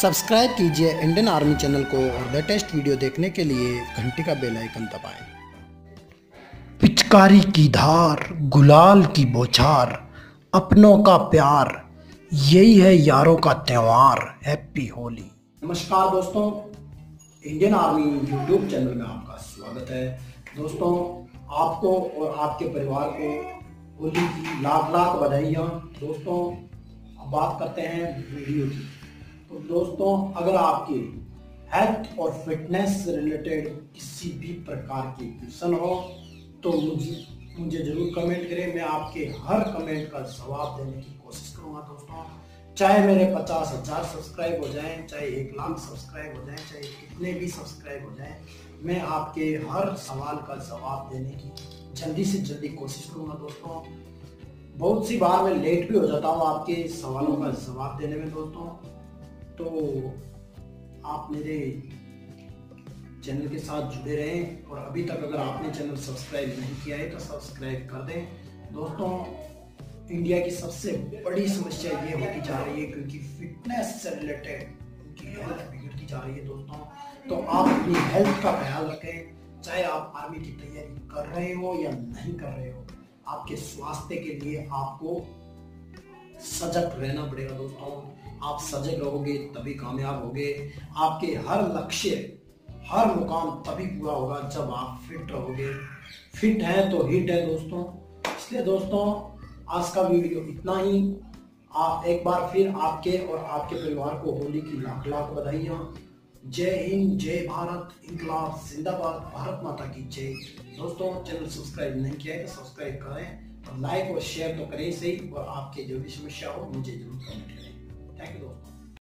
Subscribe कीजिए Indian army channel को और लेटेस्ट वीडियो देखने के लिए घंटी का बेल आइकन दबाएं। पिचकारी की धार, गुलाल की बौछार, अपनों का प्यार, यही है यारों का त्यौहार। हैप्पी होली। नमस्कार दोस्तों, इंडियन आर्मी यूट्यूब चैनल में आपका स्वागत है। दोस्तों, आपको और आपके परिवार को होली की लाख लाख बधाइयाँ। दोस्तों, अब बात करते हैं वीडियो की। तो दोस्तों, अगर आपके हेल्थ और फिटनेस से रिलेटेड किसी भी प्रकार की क्वेश्चन हो तो मुझे जरूर कमेंट करें। मैं आपके हर कमेंट का जवाब देने की कोशिश करूंगा। दोस्तों, चाहे मेरे 50,000 सब्सक्राइब हो जाएं, चाहे 1,00,000 सब्सक्राइब हो जाएं, चाहे कितने भी सब्सक्राइब हो जाएं, मैं आपके हर सवाल का जवाब देने की जल्दी से जल्दी कोशिश करूंगा। दोस्तों, बहुत सी बार मैं लेट भी हो जाता हूं आपके सवालों का जवाब देने में। दोस्तों, तो आप मेरे चैनल के साथ जुड़े रहें और अभी तक अगर आपने चैनल सब्सक्राइब नहीं किया है तो सब्सक्राइब कर दें। दोस्तों, इंडिया की सबसे बड़ी समस्या ये होती जा रही है क्योंकि फिटनेस से रिलेटेड उनकी हेल्थ बिगड़ती जा रही है। दोस्तों, तो आप अपनी हेल्थ का ख्याल रखें, चाहे आप आर्मी की तैयारी कर रहे हो या नहीं कर रहे हो। आपके स्वास्थ्य के लिए आपको सजग रहना पड़ेगा। दोस्तों, आप सजग रहोगे तभी कामयाब होगे। आपके हर लक्ष्य, हर मुकाम तभी पूरा होगा जब आप फिट रहोगे। फिट है तो हिट है दोस्तों। इसलिए दोस्तों, आज का वीडियो इतना ही। आप एक बार फिर आपके और आपके परिवार को होली की लाख लाख बधाइयाँ। जय हिंद, जय भारत, इंकलाब जिंदाबाद, भारत माता की जय। दोस्तों, चैनल सब्सक्राइब नहीं किया है तो सब्सक्राइब करें और लाइक और शेयर तो करें सही। और आपके जो भी समस्या हो मुझे जरूर कमेंट करें। थैंक यू दोस्तों।